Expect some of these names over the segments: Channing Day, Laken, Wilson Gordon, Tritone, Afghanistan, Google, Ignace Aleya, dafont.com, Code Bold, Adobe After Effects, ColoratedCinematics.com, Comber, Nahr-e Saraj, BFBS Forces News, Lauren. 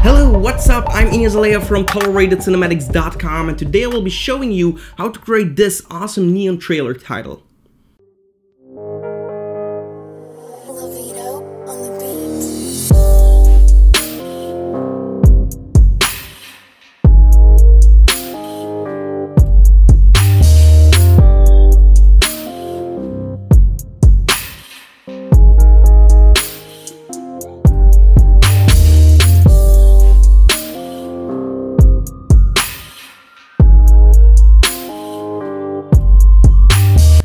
Hello, what's up? I'm Ignace Aleya from ColoratedCinematics.com, and today I will be showing you how to create this awesome neon trailer title.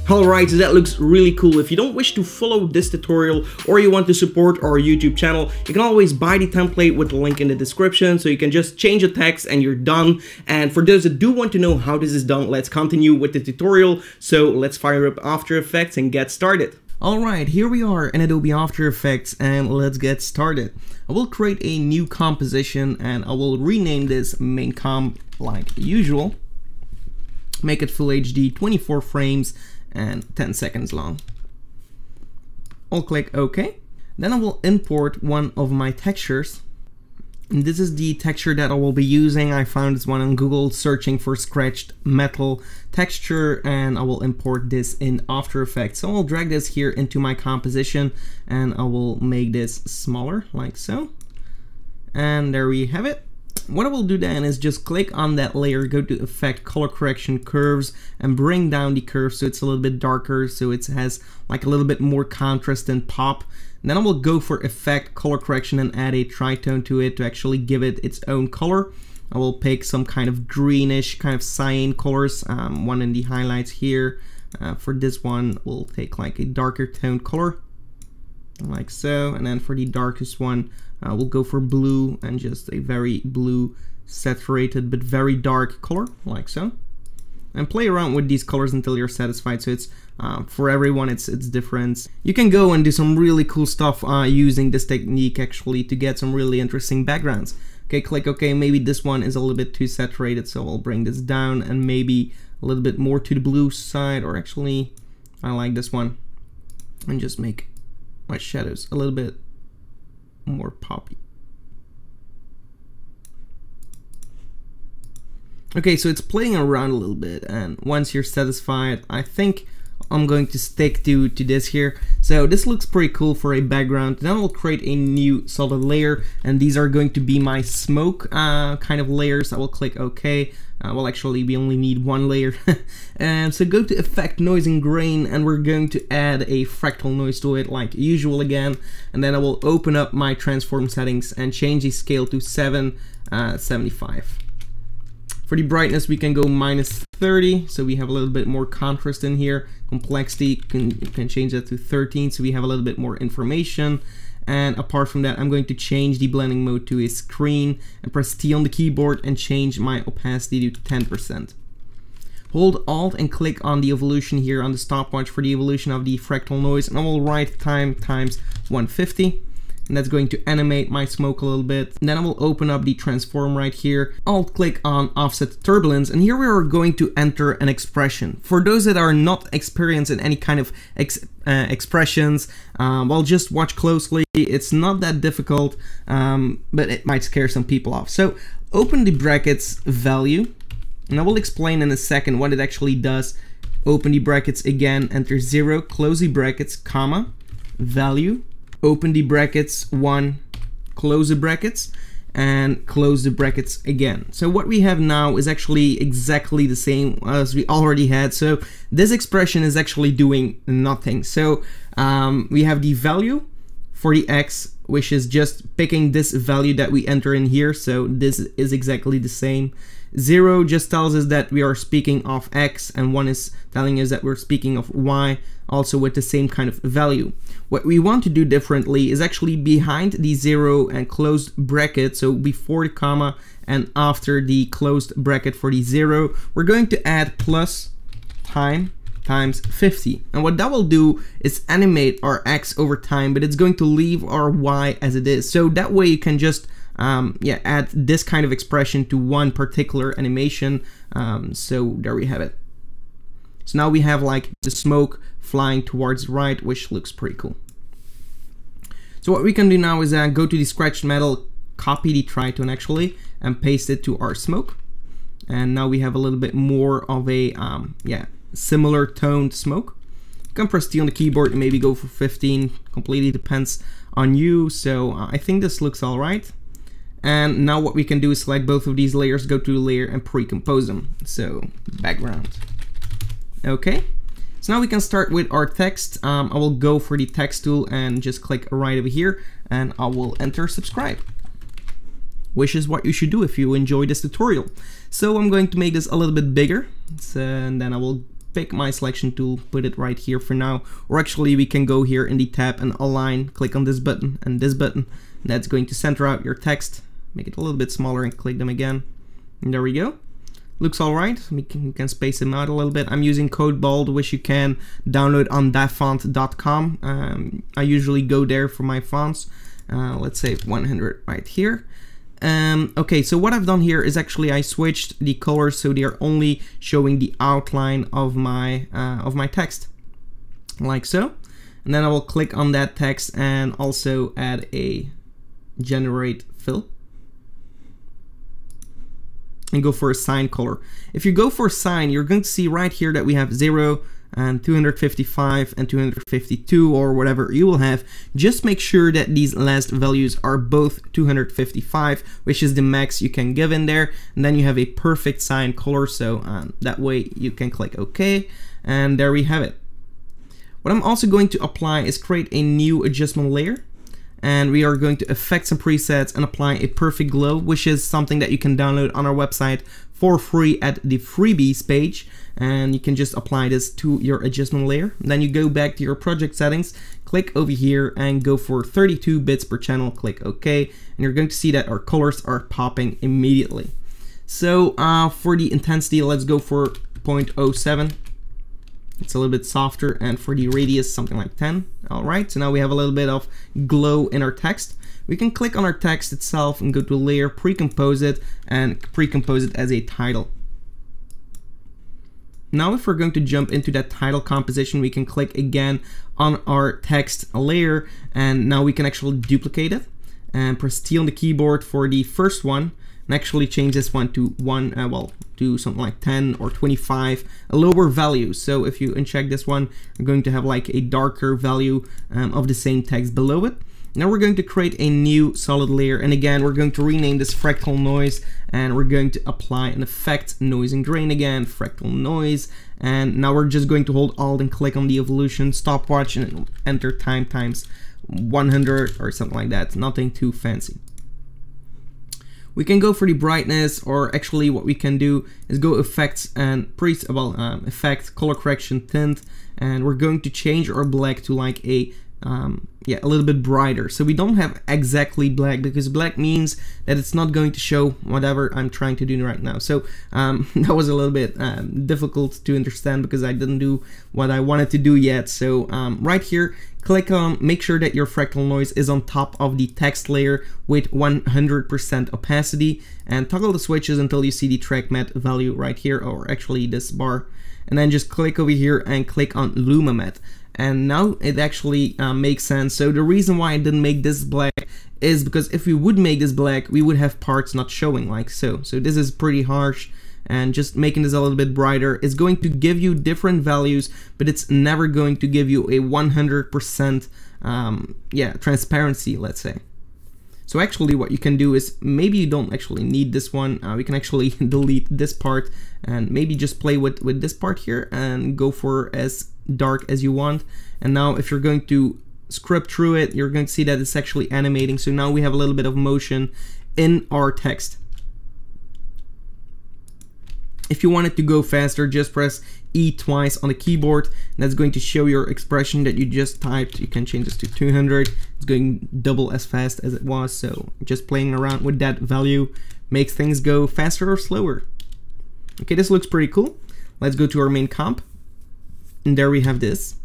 Alright, so that looks really cool. If you don't wish to follow this tutorial or you want to support our YouTube channel, you can always buy the template with the link in the description, so you can just change the text and you're done. And for those that do want to know how this is done, let's continue with the tutorial. So let's fire up After Effects and get started. Alright, here we are in Adobe After Effects and let's get started. I will create a new composition and I will rename this main comp like usual. Make it full HD, 24 frames. And 10 seconds long. I'll click OK. Then I will import one of my textures. And this is the texture that I will be using. I found this one on Google searching for scratched metal texture, and I will import this in After Effects. So I'll drag this here into my composition and I will make this smaller like so. And there we have it. What I will do then is just click on that layer, go to Effect, Color Correction, Curves, and bring down the curve so it's a little bit darker, so it has like a little bit more contrast and pop. And then I will go for Effect, Color Correction, and add a tritone to it to actually give it its own color. I will pick some kind of greenish, kind of cyan colors, one in the highlights here. For this one, we'll take like a darker toned color, like so. And then for the darkest one, we'll go for blue and just a very blue saturated but very dark color, like so. And play around with these colors until you're satisfied. So it's for everyone, it's different. You can go and do some really cool stuff using this technique actually to get some really interesting backgrounds. Okay, click OK. Maybe this one is a little bit too saturated, so I'll bring this down and maybe a little bit more to the blue side, or actually I like this one, and just make my shadows a little bit more poppy. Okay, so it's playing around a little bit, and once you're satisfied, I think I'm going to stick to this here. So this looks pretty cool for a background. Then I'll create a new solid layer, and these are going to be my smoke kind of layers. I will click OK. Well, actually, we only need one layer. And so go to Effect, Noise, and Grain, and we're going to add a fractal noise to it like usual again. And then I will open up my transform settings and change the scale to 775. For the brightness, we can go -30, so we have a little bit more contrast in here. Complexity, you can change that to 13, so we have a little bit more information. And apart from that, I'm going to change the blending mode to a screen and press T on the keyboard and change my opacity to 10%. Hold Alt and click on the evolution here on the stopwatch for the evolution of the fractal noise, and I will write time times 150. And that's going to animate my smoke a little bit. And then I will open up the transform right here. I'll click on offset turbulence, and here we are going to enter an expression. For those that are not experienced in any kind of expressions, well, just watch closely. It's not that difficult, but it might scare some people off. So open the brackets value, and I will explain in a second what it actually does. Open the brackets again, enter 0, close the brackets, comma, value. Open the brackets 1, close the brackets, and close the brackets again. So what we have now is actually exactly the same as we already had. So this expression is actually doing nothing. So we have the value for the X, which is just picking this value that we enter in here. So this is exactly the same. 0 just tells us that we are speaking of X, and 1 is telling us that we're speaking of Y, also with the same kind of value. What we want to do differently is actually behind the 0 and closed bracket, so before the comma and after the closed bracket for the 0, we're going to add plus time times 50. And what that will do is animate our X over time, but it's going to leave our Y as it is. So that way you can just add this kind of expression to one particular animation. So there we have it. So now we have like the smoke flying towards the right, which looks pretty cool. So what we can do now is go to the scratched metal, copy the Tritone actually, and paste it to our smoke. And now we have a little bit more of a similar toned smoke. You can press T on the keyboard and maybe go for 15, completely depends on you. So I think this looks all right. And now what we can do is select both of these layers, go to the layer and pre-compose them. So background. Okay. So now we can start with our text. I will go for the text tool and just click right over here and I will enter subscribe, which is what you should do if you enjoy this tutorial. So I'm going to make this a little bit bigger, and then I will pick my selection tool, put it right here for now, or actually we can go here in the tab and align, click on this button, and that's going to center out your text, make it a little bit smaller and click them again. And there we go. Looks all right. You can space them out a little bit. I'm using Code Bold, which you can download on dafont.com. I usually go there for my fonts. Let's say 100 right here. Okay, so what I've done here is actually I switched the colors so they are only showing the outline of my text, like so. And then I will click on that text and also add a generate fill and go for a sign color. If you go for sign, you're going to see right here that we have 0 and 255 and 252 or whatever you will have. Just make sure that these last values are both 255, which is the max you can give in there. And then you have a perfect sign color. So that way you can click OK. And there we have it. What I'm also going to apply is create a new adjustment layer. And we are going to affect some presets and apply a perfect glow, which is something that you can download on our website for free at the freebies page. And you can just apply this to your adjustment layer. Then you go back to your project settings, click over here and go for 32 bits per channel, click OK. And you're going to see that our colors are popping immediately. So for the intensity, let's go for 0.07. It's a little bit softer, and for the radius, something like 10. All right, so now we have a little bit of glow in our text. We can click on our text itself and go to layer, pre-compose it, and pre-compose it as a title. Now, if we're going to jump into that title composition, we can click again on our text layer, and now we can actually duplicate it and press T on the keyboard for the first one. And actually change this one to something like 10 or 25, a lower value. So if you uncheck this one, you're going to have like a darker value of the same text below it. Now we're going to create a new solid layer, and again we're going to rename this fractal noise, and we're going to apply an effect, noise and grain again, fractal noise, and now we're just going to hold Alt and click on the evolution stopwatch and enter time times 100 or something like that. Nothing too fancy. We can go for the brightness, or actually what we can do is go effects and effect, color correction, tint, and we're going to change our black to like a little bit brighter. So we don't have exactly black, because black means that it's not going to show whatever I'm trying to do right now. So that was a little bit difficult to understand because I didn't do what I wanted to do yet. So right here, click on, make sure that your fractal noise is on top of the text layer with 100% opacity, and toggle the switches until you see the track matte value right here, or actually this bar, and then just click over here and click on Luma Matte. And now it actually makes sense. So the reason why I didn't make this black is because if we would make this black, we would have parts not showing like so. So this is pretty harsh, and just making this a little bit brighter is going to give you different values, but it's never going to give you a 100% transparency, let's say. So actually what you can do is, maybe you don't actually need this one, we can actually delete this part and maybe just play with this part here and go for as dark as you want. And now if you're going to script through it, you're going to see that it's actually animating. So now we have a little bit of motion in our text. If you want it to go faster, just press E twice on the keyboard. That's going to show your expression that you just typed. You can change this to 200. It's going double as fast as it was. So just playing around with that value makes things go faster or slower. Okay, this looks pretty cool. Let's go to our main comp. And there we have this.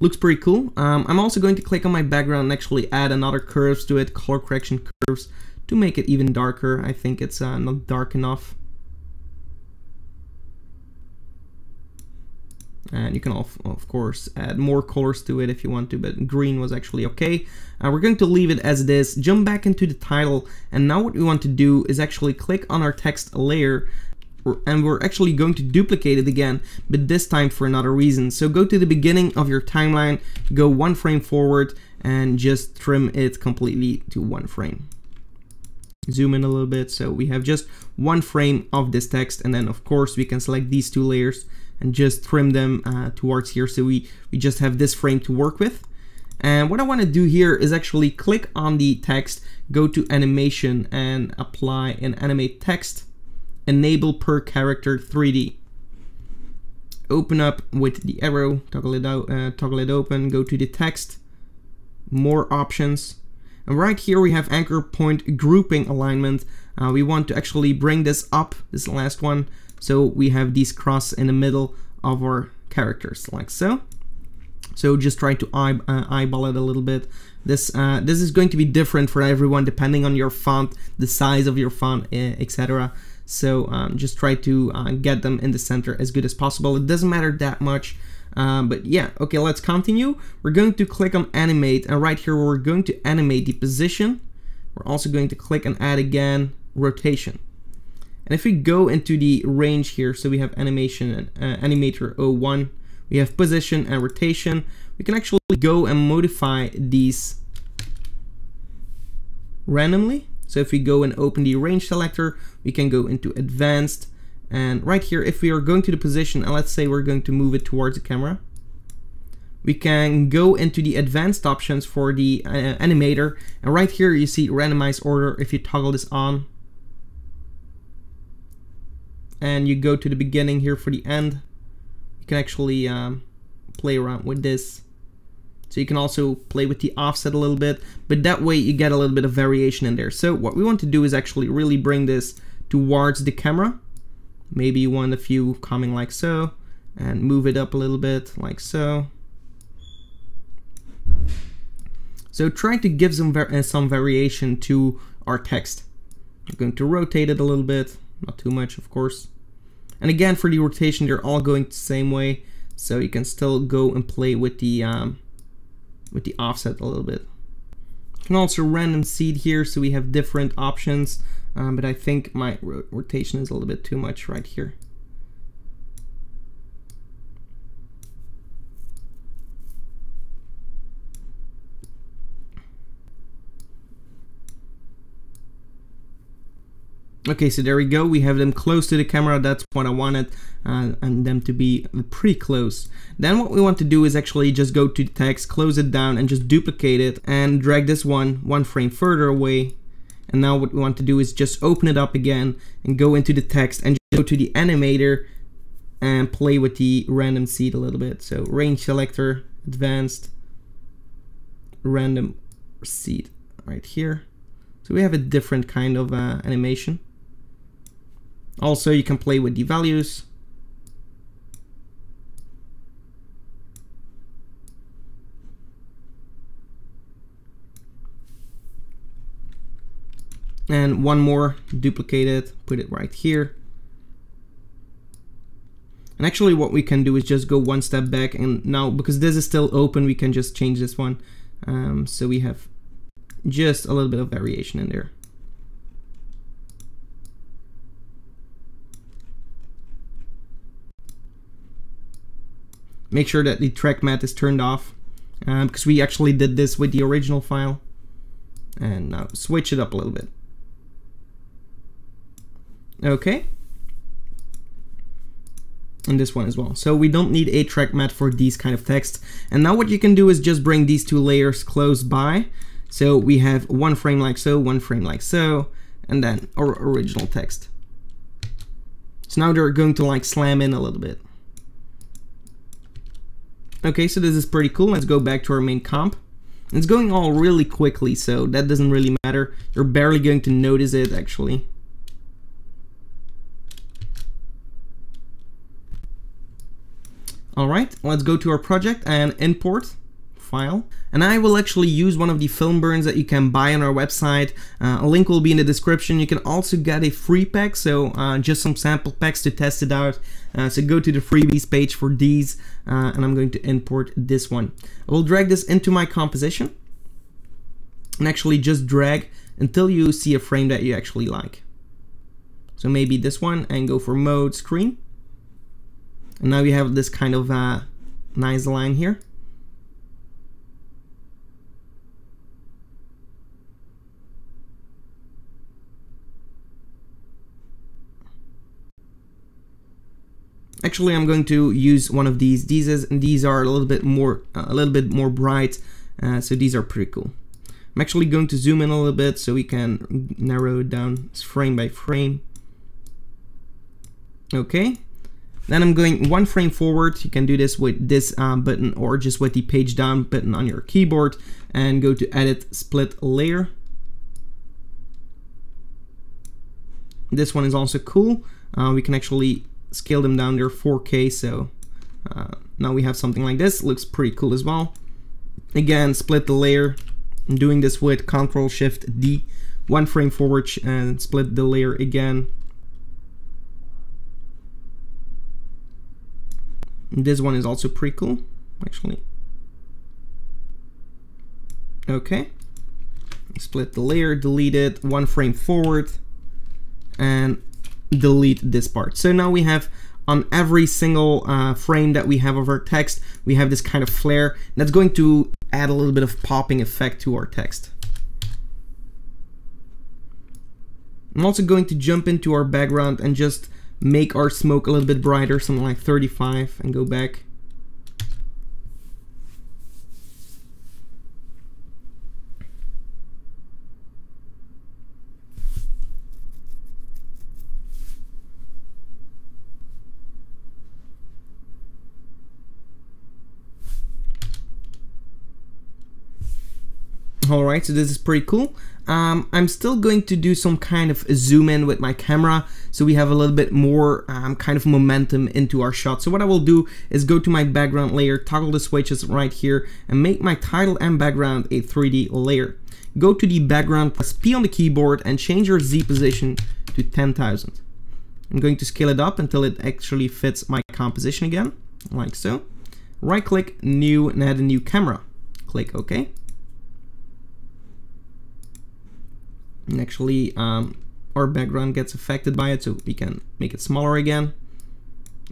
Looks pretty cool. I'm also going to click on my background and actually add another curves to it, color correction curves, to make it even darker. I think it's not dark enough. and you can of course add more colors to it if you want to, but green was actually okay. We're going to leave it as it is, jump back into the title, and now what we want to do is actually click on our text layer, and we're actually going to duplicate it again, but this time for another reason. So go to the beginning of your timeline, go one frame forward, and just trim it completely to one frame. Zoom in a little bit, so we have just one frame of this text, and then of course we can select these two layers and just trim them towards here, so we just have this frame to work with. And what I want to do here is actually click on the text, go to animation and apply and animate text, enable per character 3D, open up with the arrow, toggle it out, toggle it open, go to the text, more options. And right here we have anchor point grouping alignment. We want to actually bring this up, this last one, so we have these cross in the middle of our characters, like so. So just try to eyeball it a little bit. This is going to be different for everyone depending on your font, the size of your font, etc. So just try to get them in the center as good as possible. It doesn't matter that much. But yeah, okay, let's continue. We're going to click on animate, and right here we're going to animate the position. We're also going to click and add again rotation. And if we go into the range here, so we have animation and animator 01, we have position and rotation. We can actually go and modify these randomly. So if we go and open the range selector, we can go into advanced. And right here, if we are going to the position, and let's say we're going to move it towards the camera, we can go into the advanced options for the animator. And right here, you see randomize order. If you toggle this on and you go to the beginning here for the end, you can actually play around with this. So you can also play with the offset a little bit, but that way you get a little bit of variation in there. So what we want to do is actually really bring this towards the camera. Maybe you want a few coming like so, and move it up a little bit like so. So try to give some variation to our text. I'm going to rotate it a little bit, not too much of course. And again, for the rotation, they're all going the same way, so you can still go and play with the offset a little bit. You can also random seed here, so we have different options. But I think my rotation is a little bit too much right here. Okay, so there we go. We have them close to the camera. That's what I wanted, and them to be pretty close. Then what we want to do is actually just go to the text, close it down, and just duplicate it and drag this one frame further away. And now what we want to do is just open it up again and go into the text and just go to the animator and play with the random seed a little bit. So range selector, advanced, random seed right here. So we have a different kind of animation. Also, you can play with the values. And one more, duplicate it, put it right here. And actually what we can do is just go one step back, and now because this is still open, we can just change this one. So we have just a little bit of variation in there. Make sure that the track mat is turned off, because we actually did this with the original file. And now switch it up a little bit. Okay. And this one as well. So we don't need a track mat for these kind of texts. And now what you can do is just bring these two layers close by. So we have one frame like so, one frame like so, and then our original text. So now they're going to like slam in a little bit. Okay, so this is pretty cool. Let's go back to our main comp. It's going all really quickly, so that doesn't really matter. You're barely going to notice it, actually. All right, let's go to our project and import file. And I will actually use one of the film burns that you can buy on our website. A link will be in the description. You can also get a free pack, so just some sample packs to test it out. So go to the freebies page for these, and I'm going to import this one. I will drag this into my composition and actually just drag until you see a frame that you actually like. So maybe this one, and go for mode screen. And now you have this kind of nice line here. Actually, I'm going to use one of these. These are a little bit more bright, so these are pretty cool. I'm actually going to zoom in a little bit so we can narrow it down frame by frame. Okay, then I'm going one frame forward. You can do this with this button or just with the page down button on your keyboard, and go to edit, split layer. This one is also cool. We can actually scale them down. They're 4K, so now we have something like this. Looks pretty cool as well. Again, split the layer. I'm doing this with Ctrl Shift D. One frame forward and split the layer again. This one is also pretty cool, actually. Okay. Split the layer, delete it, one frame forward, and delete this part. So now we have on every single frame that we have of our text, we have this kind of flare that's going to add a little bit of popping effect to our text. I'm also going to jump into our background and just make our smoke a little bit brighter, something like 35, and go back. Alright, so this is pretty cool. I'm still going to do some kind of zoom in with my camera, so we have a little bit more kind of momentum into our shot. So what I will do is go to my background layer, toggle the switches right here, and make my title and background a 3D layer. Go to the background, press P on the keyboard, and change your Z position to 10,000. I'm going to scale it up until it actually fits my composition again, like so. Right click, new, and add a new camera. Click OK. And actually our background gets affected by it, so we can make it smaller again.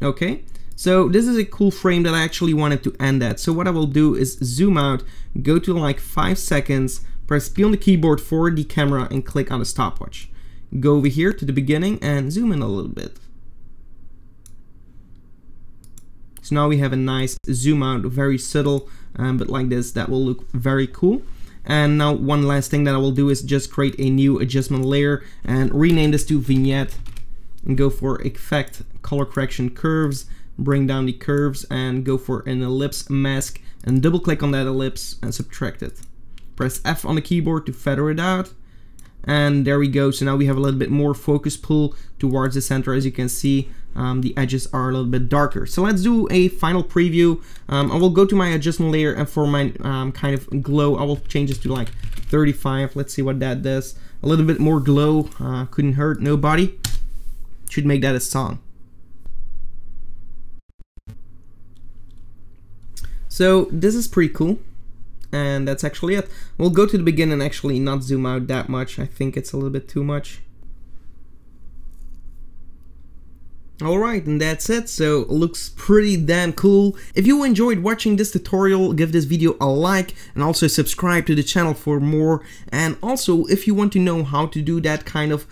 Okay, so this is a cool frame that I actually wanted to end at. So what I will do is zoom out, go to like 5 seconds, press P on the keyboard for the camera and click on the stopwatch. Go over here to the beginning and zoom in a little bit. So now we have a nice zoom out, very subtle, but like this, that will look very cool. And now one last thing that I will do is just create a new adjustment layer and rename this to vignette and go for effect, color correction, curves, bring down the curves and go for an ellipse mask and double click on that ellipse and subtract it. Press F on the keyboard to feather it out. And there we go. So now we have a little bit more focus pull towards the center. As you can see, the edges are a little bit darker. So let's do a final preview. I will go to my adjustment layer and for my kind of glow, I will change this to like 35. Let's see what that does. A little bit more glow, couldn't hurt nobody. Should make that a song. So this is pretty cool. And that's actually it. We'll go to the beginning and actually not zoom out that much. I think it's a little bit too much. Alright, and that's it. So it looks pretty damn cool. If you enjoyed watching this tutorial, give this video a like and also subscribe to the channel for more. And also, if you want to know how to do that kind of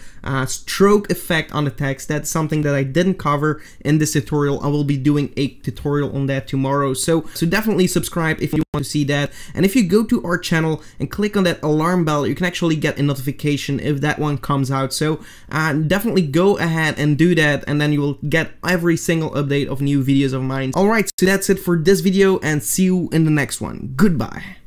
stroke effect on the text, that's something that I didn't cover in this tutorial. I will be doing a tutorial on that tomorrow. So definitely subscribe if you want to see that. And if you go to our channel and click on that alarm bell, you can actually get a notification if that one comes out. So definitely go ahead and do that, and then you will get every single update of new videos of mine. Alright, so that's it for this video and see you in the next one. Goodbye.